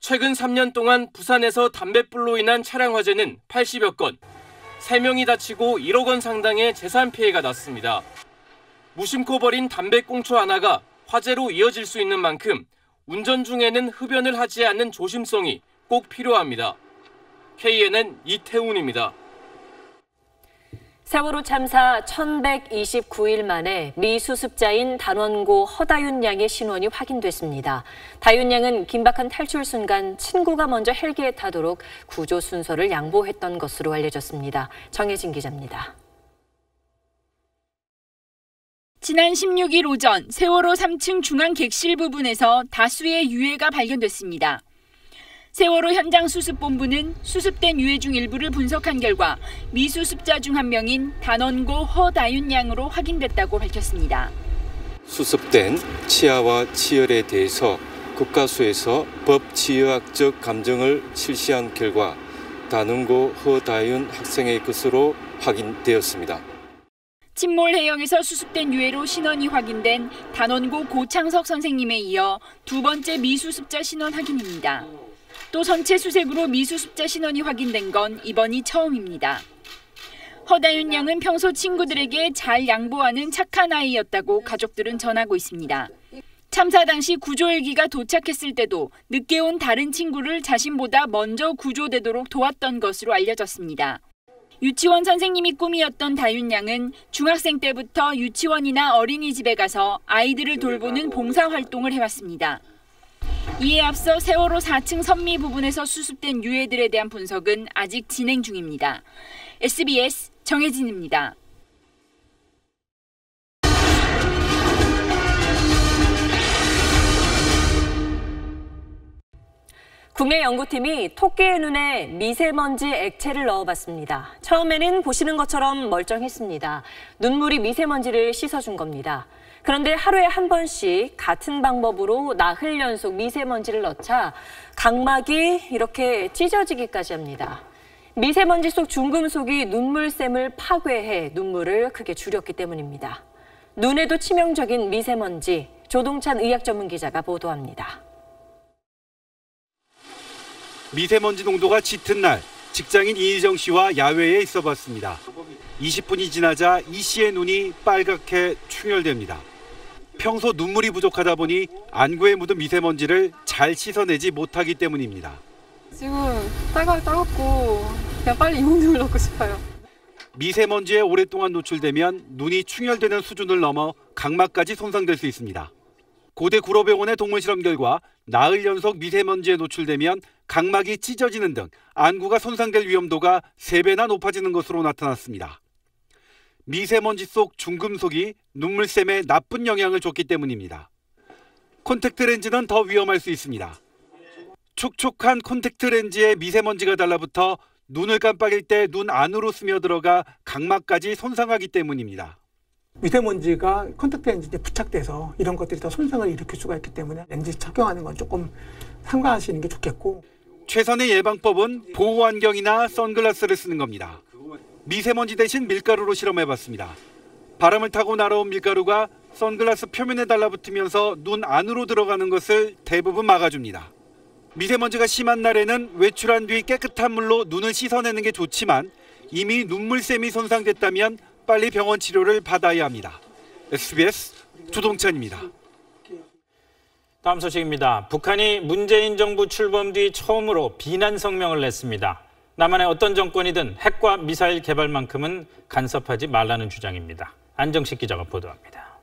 최근 3년 동안 부산에서 담뱃불로 인한 차량 화재는 80여 건, 3명이 다치고 1억 원 상당의 재산 피해가 났습니다. 무심코 버린 담배꽁초 하나가 화재로 이어질 수 있는 만큼 운전 중에는 흡연을 하지 않는 조심성이 꼭 필요합니다. KNN 이태훈입니다. 세월호 참사 1129일 만에 미 수습자인 단원고 허다윤 양의 신원이 확인됐습니다. 다윤 양은 긴박한 탈출 순간 친구가 먼저 헬기에 타도록 구조 순서를 양보했던 것으로 알려졌습니다. 정혜진 기자입니다. 지난 16일 오전 세월호 3층 중앙 객실 부분에서 다수의 유해가 발견됐습니다. 세월호 현장 수습본부는 수습된 유해 중 일부를 분석한 결과 미수습자 중 한 명인 단원고 허다윤 양으로 확인됐다고 밝혔습니다. 수습된 치아와 치열에 대해서 국가수에서 법치의학적 감정을 실시한 결과 단원고 허다윤 학생의 것으로 확인되었습니다. 침몰 해역에서 수습된 유해로 신원이 확인된 단원고 고창석 선생님에 이어 두 번째 미수습자 신원 확인입니다. 또 선체 수색으로 미수습자 신원이 확인된 건 이번이 처음입니다. 허다윤 양은 평소 친구들에게 잘 양보하는 착한 아이였다고 가족들은 전하고 있습니다. 참사 당시 구조헬기가 도착했을 때도 늦게 온 다른 친구를 자신보다 먼저 구조되도록 도왔던 것으로 알려졌습니다. 유치원 선생님이 꿈이었던 다윤 양은 중학생 때부터 유치원이나 어린이집에 가서 아이들을 돌보는 봉사활동을 해왔습니다. 이에 앞서 세월호 4층 선미 부분에서 수습된 유해들에 대한 분석은 아직 진행 중입니다. SBS 정혜진입니다. 국내연구팀이 토끼의 눈에 미세먼지 액체를 넣어봤습니다. 처음에는 보시는 것처럼 멀쩡했습니다. 눈물이 미세먼지를 씻어준 겁니다. 그런데 하루에 한 번씩 같은 방법으로 나흘 연속 미세먼지를 넣자 각막이 이렇게 찢어지기까지 합니다. 미세먼지 속 중금속이 눈물샘을 파괴해 눈물을 크게 줄였기 때문입니다. 눈에도 치명적인 미세먼지, 조동찬 의학 전문 기자가 보도합니다. 미세먼지 농도가 짙은 날, 직장인 이희정 씨와 야외에 있어봤습니다. 20분이 지나자 이 씨의 눈이 빨갛게 충혈됩니다. 평소 눈물이 부족하다 보니 안구에 묻은 미세먼지를 잘 씻어내지 못하기 때문입니다. 지금 빨갛게 따갑고 그냥 빨리 이온음을 넣고 싶어요. 미세먼지에 오랫동안 노출되면 눈이 충혈되는 수준을 넘어 각막까지 손상될 수 있습니다. 고대 구로병원의 동물실험 결과 나흘 연속 미세먼지에 노출되면 각막이 찢어지는 등 안구가 손상될 위험도가 3배나 높아지는 것으로 나타났습니다. 미세먼지 속 중금속이 눈물샘에 나쁜 영향을 줬기 때문입니다. 콘택트 렌즈는 더 위험할 수 있습니다. 촉촉한 콘택트 렌즈에 미세먼지가 달라붙어 눈을 깜빡일 때 눈 안으로 스며들어가 각막까지 손상하기 때문입니다. 미세먼지가 콘택트 렌즈에 부착돼서 이런 것들이 더 손상을 일으킬 수가 있기 때문에 렌즈 착용하는 건 조금 삼가하시는 게 좋겠고. 최선의 예방법은 보호 안경이나 선글라스를 쓰는 겁니다. 미세먼지 대신 밀가루로 실험해봤습니다. 바람을 타고 날아온 밀가루가 선글라스 표면에 달라붙으면서 눈 안으로 들어가는 것을 대부분 막아줍니다. 미세먼지가 심한 날에는 외출한 뒤 깨끗한 물로 눈을 씻어내는 게 좋지만 이미 눈물샘이 손상됐다면 빨리 병원 치료를 받아야 합니다. SBS 조동찬입니다. 다음 소식입니다. 북한이 문재인 정부 출범 뒤 처음으로 비난 성명을 냈습니다. 남한의 어떤 정권이든 핵과 미사일 개발만큼은 간섭하지 말라는 주장입니다. 안정식 기자가 보도합니다.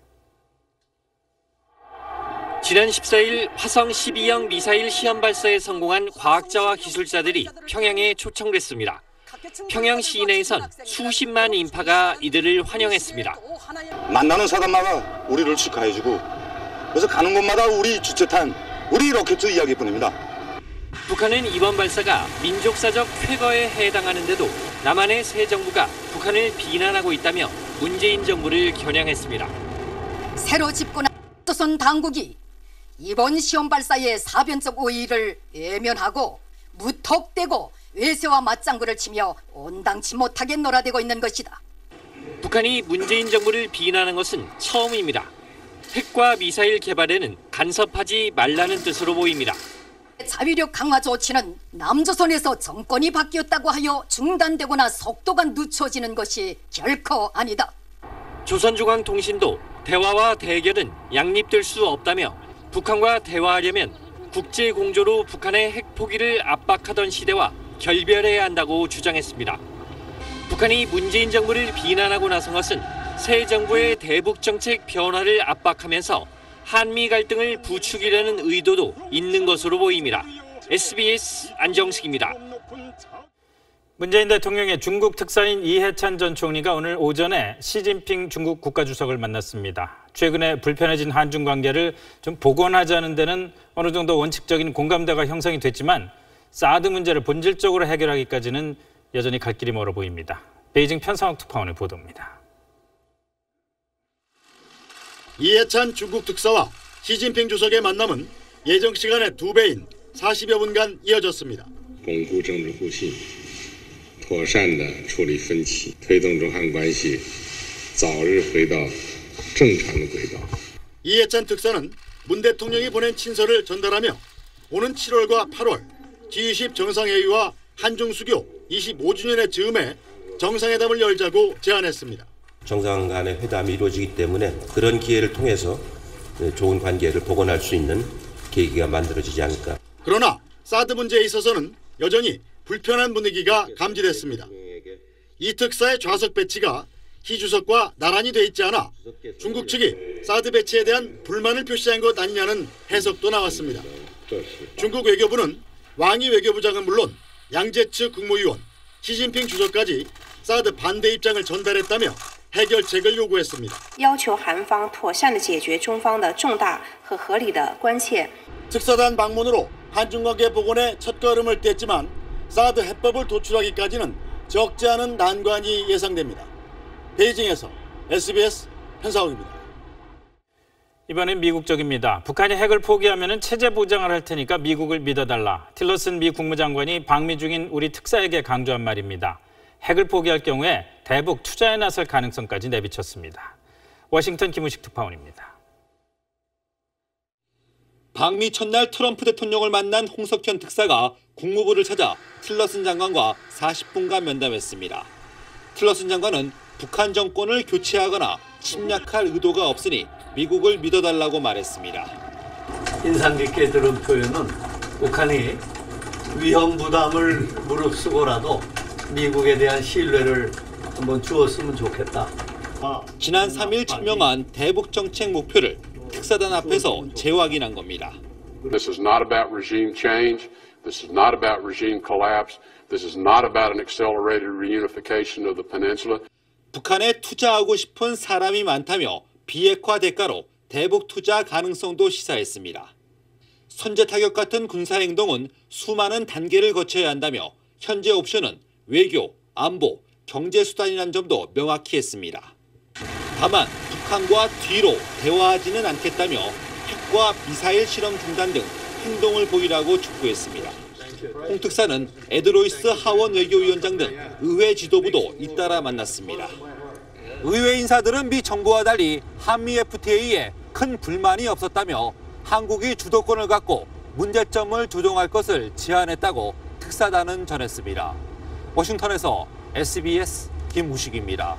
지난 14일 화성 12형 미사일 시험 발사에 성공한 과학자와 기술자들이 평양에 초청됐습니다. 평양 시내에선 수십만 인파가 이들을 환영했습니다. 만나는 사람마다 우리를 축하해주고 그래서 가는 곳마다 우리 주최탄, 우리 로켓 이야기뿐입니다. 북한은 이번 발사가 민족사적 쾌거에 해당하는데도 남한의 새 정부가 북한을 비난하고 있다며 문재인 정부를 겨냥했습니다. 새로 집권한 조선 당국이 이번 시험 발사의 사변적 오해를 외면하고 무턱대고 외세와 맞장구를 치며 온당치 못하게 놀아대고 있는 것이다. 북한이 문재인 정부를 비난한 것은 처음입니다. 핵과 미사일 개발에는 간섭하지 말라는 뜻으로 보입니다. 자위력 강화 조치는 남조선에서 정권이 바뀌었다고 하여 중단되거나 속도가 늦춰지는 것이 결코 아니다. 조선중앙통신도 대화와 대결은 양립될 수 없다며 북한과 대화하려면 국제공조로 북한의 핵 포기를 압박하던 시대와 결별해야 한다고 주장했습니다. 북한이 문재인 정부를 비난하고 나선 것은 새 정부의 대북 정책 변화를 압박하면서 한미 갈등을 부추기려는 의도도 있는 것으로 보입니다. SBS 안정식입니다. 문재인 대통령의 중국 특사인 이해찬 전 총리가 오늘 오전에 시진핑 중국 국가주석을 만났습니다. 최근에 불편해진 한중 관계를 좀 복원하자는 데는 어느 정도 원칙적인 공감대가 형성이 됐지만 사드 문제를 본질적으로 해결하기까지는 여전히 갈 길이 멀어 보입니다. 베이징 편성학 특파원의 보도입니다. 이해찬 중국 특사와 시진핑 주석의 만남은 예정 시간의 2배인 40여 분간 이어졌습니다. 이해찬 특사는 문 대통령이 보낸 친서를 전달하며 오는 7월과 8월 G20 정상회의와 한중수교 25주년의 즈음에 정상회담을 열자고 제안했습니다. 정상 간의 회담이 이루어지기 때문에 그런 기회를 통해서 좋은 관계를 복원할 수 있는 계기가 만들어지지 않을까. 그러나 사드 문제에 있어서는 여전히 불편한 분위기가 감지됐습니다. 이 특사의 좌석 배치가 희주석과 나란히 돼 있지 않아 중국 측이 사드 배치에 대한 불만을 표시한 것 아니냐는 해석도 나왔습니다. 중국 외교부는 왕이 외교부장은 물론 양재츠 국무위원, 시진핑 주석까지 사드 반대 입장을 전달했다며 해결책을 요구했습니다. 특사단 방문으로 한중관계 복원에 첫걸음을 뗐지만 사드 해법을 도출하기까지는 적지 않은 난관이 예상됩니다. 베이징에서 SBS 현상욱입니다. 이번엔 미국 쪽입니다. 북한이 핵을 포기하면 체제 보장을 할 테니까 미국을 믿어달라. 틸러슨 미 국무장관이 방미 중인 우리 특사에게 강조한 말입니다. 핵을 포기할 경우에 대북 투자에 나설 가능성까지 내비쳤습니다. 워싱턴 김우식 특파원입니다. 방미 첫날 트럼프 대통령을 만난 홍석현 특사가 국무부를 찾아 틸러슨 장관과 40분간 면담했습니다. 틸러슨 장관은 북한 정권을 교체하거나 침략할 의도가 없으니 미국을 믿어달라고 말했습니다. 인상 깊게 들은 표현은 북한이 위험 부담을 무릅쓰고라도 미국에 대한 신뢰를 한번 주었으면 좋겠다. 지난 3일 천명한 대북 정책 목표를 특사단 앞에서 재확인한 겁니다. This is not about regime change. This is not about regime collapse. This is not about an accelerated reunification of the peninsula. 북한에 투자하고 싶은 사람이 많다며 비핵화 대가로 대북 투자 가능성도 시사했습니다. 선제 타격 같은 군사 행동은 수많은 단계를 거쳐야 한다며 현재 옵션은 외교, 안보, 경제 수단이라는 점도 명확히 했습니다. 다만 북한과 뒤로 대화하지는 않겠다며 핵과 미사일 실험 중단 등 행동을 보이라고 촉구했습니다. 홍 특사는 에드로이스 하원 외교위원장 등 의회 지도부도 잇따라 만났습니다. 의회 인사들은 미 정부와 달리 한미 FTA에 큰 불만이 없었다며 한국이 주도권을 갖고 문제점을 조정할 것을 제안했다고 특사단은 전했습니다. 워싱턴에서 SBS 김우식입니다.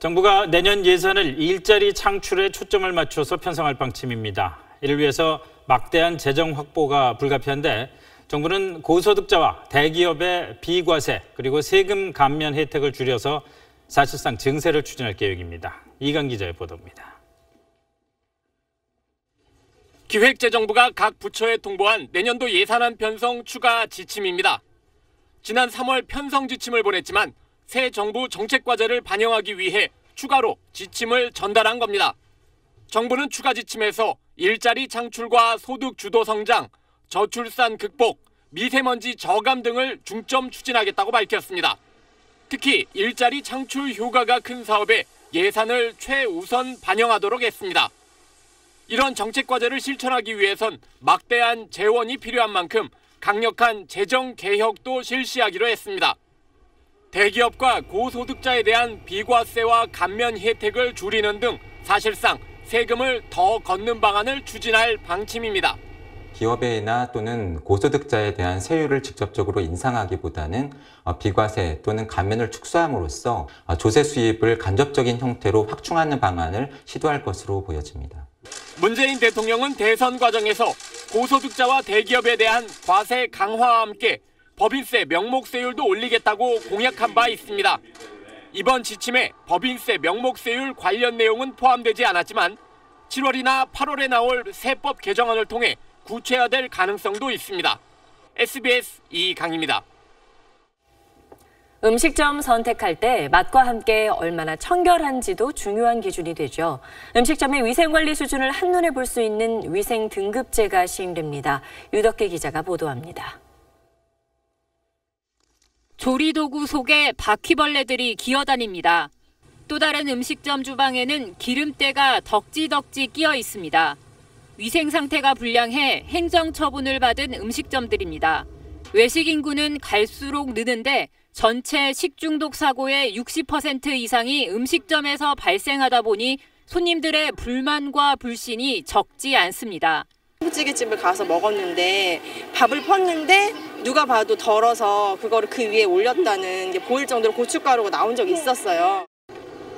정부가 내년 예산을 일자리 창출에 초점을 맞춰서 편성할 방침입니다. 이를 위해서 막대한 재정 확보가 불가피한데 정부는 고소득자와 대기업의 비과세 그리고 세금 감면 혜택을 줄여서 사실상 증세를 추진할 계획입니다. 이강 기자의 보도입니다. 기획재정부가 각 부처에 통보한 내년도 예산안 편성 추가 지침입니다. 지난 3월 편성 지침을 보냈지만 새 정부 정책 과제를 반영하기 위해 추가로 지침을 전달한 겁니다. 정부는 추가 지침에서 일자리 창출과 소득 주도 성장, 저출산 극복, 미세먼지 저감 등을 중점 추진하겠다고 밝혔습니다. 특히 일자리 창출 효과가 큰 사업에 예산을 최우선 반영하도록 했습니다. 이런 정책 과제를 실천하기 위해선 막대한 재원이 필요한 만큼 강력한 재정 개혁도 실시하기로 했습니다. 대기업과 고소득자에 대한 비과세와 감면 혜택을 줄이는 등 사실상 세금을 더 걷는 방안을 추진할 방침입니다. 기업에나 또는 고소득자에 대한 세율을 직접적으로 인상하기보다는 비과세 또는 감면을 축소함으로써 조세 수입을 간접적인 형태로 확충하는 방안을 시도할 것으로 보여집니다. 문재인 대통령은 대선 과정에서 고소득자와 대기업에 대한 과세 강화와 함께 법인세 명목세율도 올리겠다고 공약한 바 있습니다. 이번 지침에 법인세 명목세율 관련 내용은 포함되지 않았지만 7월이나 8월에 나올 세법 개정안을 통해 구체화될 가능성도 있습니다. SBS 이강입니다. 음식점 선택할 때 맛과 함께 얼마나 청결한지도 중요한 기준이 되죠. 음식점의 위생관리 수준을 한눈에 볼 수 있는 위생 등급제가 시행됩니다. 유덕기 기자가 보도합니다. 조리도구 속에 바퀴벌레들이 기어다닙니다. 또 다른 음식점 주방에는 기름때가 덕지덕지 끼어 있습니다. 위생 상태가 불량해 행정 처분을 받은 음식점들입니다. 외식 인구는 갈수록 느는데 전체 식중독 사고의 60% 이상이 음식점에서 발생하다 보니 손님들의 불만과 불신이 적지 않습니다. 찌개집을 가서 먹었는데 밥을 펐는데 누가 봐도 덜어서 그거를 그 위에 올렸다는 게 보일 정도로 고춧가루가 나온 적이 있었어요.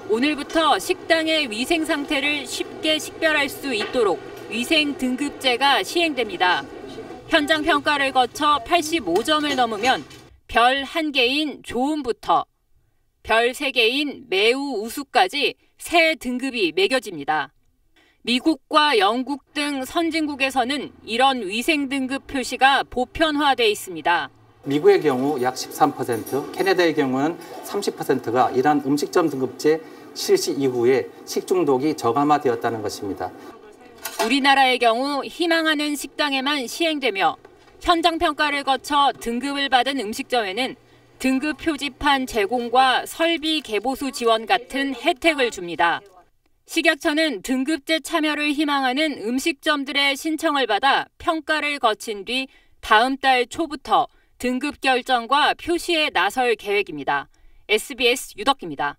오늘부터 식당의 위생 상태를 쉽게 식별할 수 있도록 위생 등급제가 시행됩니다. 현장 평가를 거쳐 85점을 넘으면 별 1개인 좋음부터 별 3개인 매우 우수까지 새 등급이 매겨집니다. 미국과 영국 등 선진국에서는 이런 위생 등급 표시가 보편화돼 있습니다. 미국의 경우 약 13%, 캐나다의 경우는 30%가 이러한 음식점 등급제 실시 이후에 식중독이 저감화되었다는 것입니다. 우리나라의 경우 희망하는 식당에만 시행되며 현장 평가를 거쳐 등급을 받은 음식점에는 등급 표지판 제공과 설비 개보수 지원 같은 혜택을 줍니다. 식약처는 등급제 참여를 희망하는 음식점들의 신청을 받아 평가를 거친 뒤 다음 달 초부터 등급 결정과 표시에 나설 계획입니다. SBS 유덕입니다.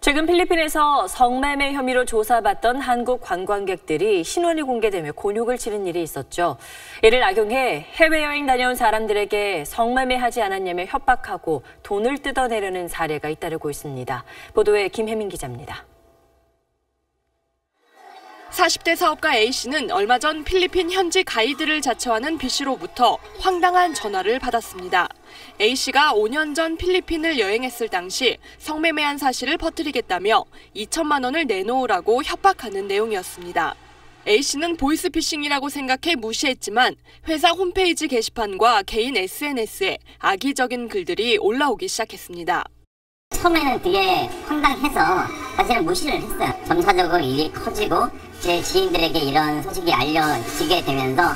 최근 필리핀에서 성매매 혐의로 조사받던 한국 관광객들이 신원이 공개되며 곤욕을 치른 일이 있었죠. 이를 악용해 해외여행 다녀온 사람들에게 성매매하지 않았냐며 협박하고 돈을 뜯어내려는 사례가 잇따르고 있습니다. 보도에 김혜민 기자입니다. 40대 사업가 A씨는 얼마 전 필리핀 현지 가이드를 자처하는 B씨로부터 황당한 전화를 받았습니다. A씨가 5년 전 필리핀을 여행했을 당시 성매매한 사실을 퍼뜨리겠다며 2천만 원을 내놓으라고 협박하는 내용이었습니다. A씨는 보이스피싱이라고 생각해 무시했지만 회사 홈페이지 게시판과 개인 SNS에 악의적인 글들이 올라오기 시작했습니다. 처음에는 되게 황당해서 사실은 무시를 했어요. 점차적으로 일이 커지고 제 지인들에게 이런 소식이 알려지게 되면서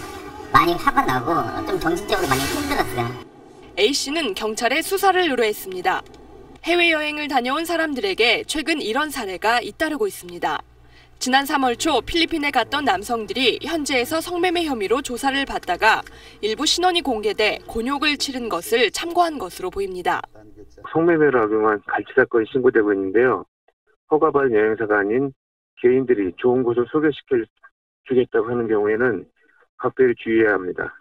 많이 화가 나고 좀 정신적으로 많이 힘들었어요. A씨는 경찰에 수사를 의뢰했습니다. 해외여행을 다녀온 사람들에게 최근 이런 사례가 잇따르고 있습니다. 지난 3월 초 필리핀에 갔던 남성들이 현지에서 성매매 혐의로 조사를 받다가 일부 신원이 공개돼 곤욕을 치른 것을 참고한 것으로 보입니다. 성매매를 악용한 갈치 사건이 신고되고 있는데요. 허가받은 여행사가 아닌 개인들이 좋은 곳을 소개시켜주겠다고 하는 경우에는 각별히 주의해야 합니다.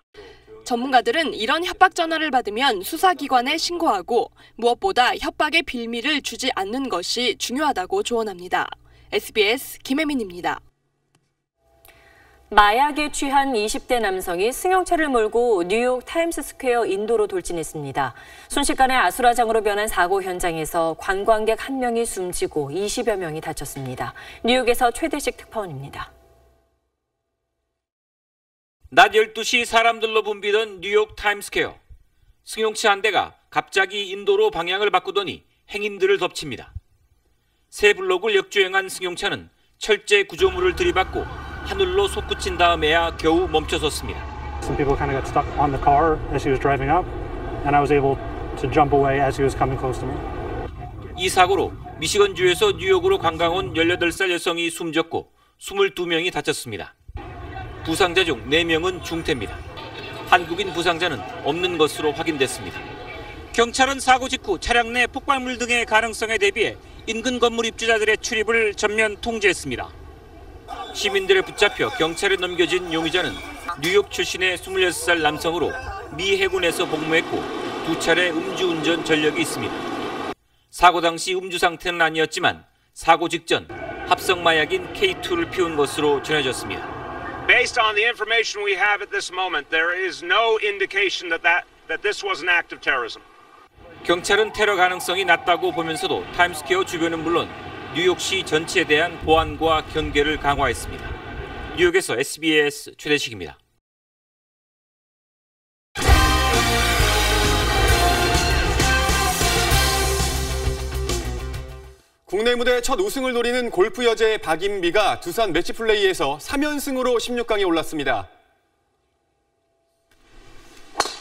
전문가들은 이런 협박 전화를 받으면 수사기관에 신고하고 무엇보다 협박의 빌미를 주지 않는 것이 중요하다고 조언합니다. SBS 김혜민입니다. 마약에 취한 20대 남성이 승용차를 몰고 뉴욕 타임스 스퀘어 인도로 돌진했습니다. 순식간에 아수라장으로 변한 사고 현장에서 관광객 1명이 숨지고 20여 명이 다쳤습니다. 뉴욕에서 최대식 특파원입니다. 낮 12시 사람들로 붐비던 뉴욕 타임스 스퀘어. 승용차 1대가 갑자기 인도로 방향을 바꾸더니 행인들을 덮칩니다. 세 블록을 역주행한 승용차는 철제 구조물을 들이받고 하늘로 솟구친 다음에야 겨우 멈춰섰습니다. Some people kind of got stuck on the car as he was driving up, and I was able to jump away as he was coming close to me. 이 사고로 미시건주에서 뉴욕으로 관광 온 18살 여성이 숨졌고 22명이 다쳤습니다. 부상자 중 4명은 중태입니다. 한국인 부상자는 없는 것으로 확인됐습니다. 경찰은 사고 직후 차량 내 폭발물 등의 가능성에 대비해 인근 건물 입주자들의 출입을 전면 통제했습니다. 시민들에 붙잡혀 경찰에 넘겨진 용의자는 뉴욕 출신의 26살 남성으로 미 해군에서 복무했고 2차례 음주운전 전력이 있습니다. 사고 당시 음주 상태는 아니었지만 사고 직전 합성 마약인 K2를 피운 것으로 전해졌습니다. Based on the information we have at this moment, there is no indication that this was an act of terrorism. 경찰은 테러 가능성이 낮다고 보면서도 타임스퀘어 주변은 물론 뉴욕시 전체에 대한 보안과 경계를 강화했습니다. 뉴욕에서 SBS 최대식입니다. 국내 무대 첫 우승을 노리는 골프 여제 박인비가 두산 매치플레이에서 3연승으로 16강에 올랐습니다.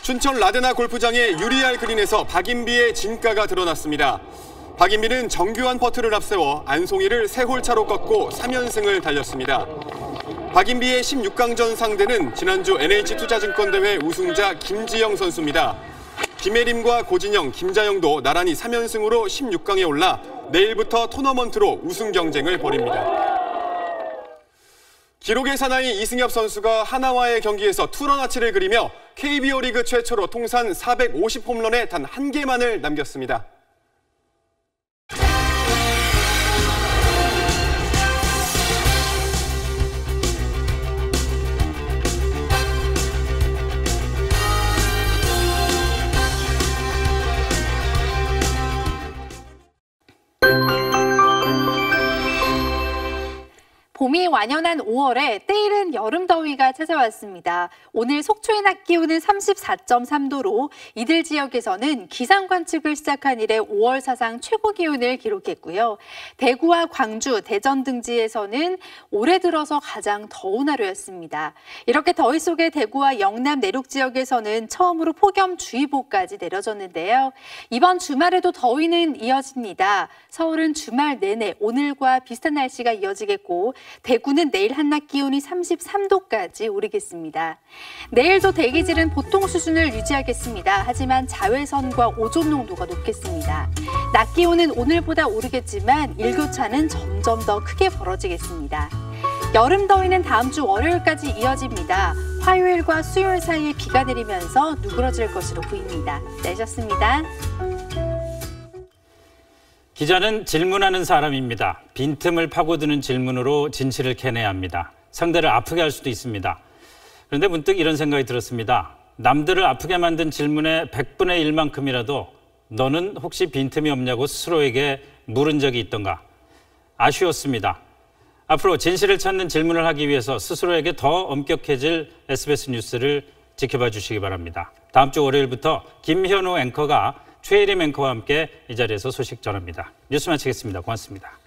춘천 라데나 골프장의 유리알 그린에서 박인비의 진가가 드러났습니다. 박인비는 정교한 퍼트를 앞세워 안송이를 3홀차로 꺾고 3연승을 달렸습니다. 박인비의 16강전 상대는 지난주 NH투자증권대회 우승자 김지영 선수입니다. 김혜림과 고진영, 김자영도 나란히 3연승으로 16강에 올라 내일부터 토너먼트로 우승 경쟁을 벌입니다. 기록의 사나이 이승엽 선수가 하나와의 경기에서 투런아치를 그리며 KBO 리그 최초로 통산 450홈런에 단 1개만을 남겼습니다. 봄이 완연한 5월에 때이른 여름 더위가 찾아왔습니다. 오늘 속초의 낮 기온은 34.3도로 이들 지역에서는 기상 관측을 시작한 이래 5월 사상 최고 기온을 기록했고요. 대구와 광주, 대전 등지에서는 올해 들어서 가장 더운 하루였습니다. 이렇게 더위 속에 대구와 영남 내륙 지역에서는 처음으로 폭염주의보까지 내려졌는데요. 이번 주말에도 더위는 이어집니다. 서울은 주말 내내 오늘과 비슷한 날씨가 이어지겠고 대구는 내일 한낮 기온이 33도까지 오르겠습니다. 내일도 대기질은 보통 수준을 유지하겠습니다. 하지만 자외선과 오존 농도가 높겠습니다. 낮 기온은 오늘보다 오르겠지만 일교차는 점점 더 크게 벌어지겠습니다. 여름 더위는 다음 주 월요일까지 이어집니다. 화요일과 수요일 사이에 비가 내리면서 누그러질 것으로 보입니다. 내셨습니다. 기자는 질문하는 사람입니다. 빈틈을 파고드는 질문으로 진실을 캐내야 합니다. 상대를 아프게 할 수도 있습니다. 그런데 문득 이런 생각이 들었습니다. 남들을 아프게 만든 질문의 100분의 1만큼이라도 너는 혹시 빈틈이 없냐고 스스로에게 물은 적이 있던가. 아쉬웠습니다. 앞으로 진실을 찾는 질문을 하기 위해서 스스로에게 더 엄격해질 SBS 뉴스를 지켜봐 주시기 바랍니다. 다음 주 월요일부터 김현우 앵커가 최혜림 앵커와 함께 이 자리에서 소식 전합니다. 뉴스 마치겠습니다. 고맙습니다.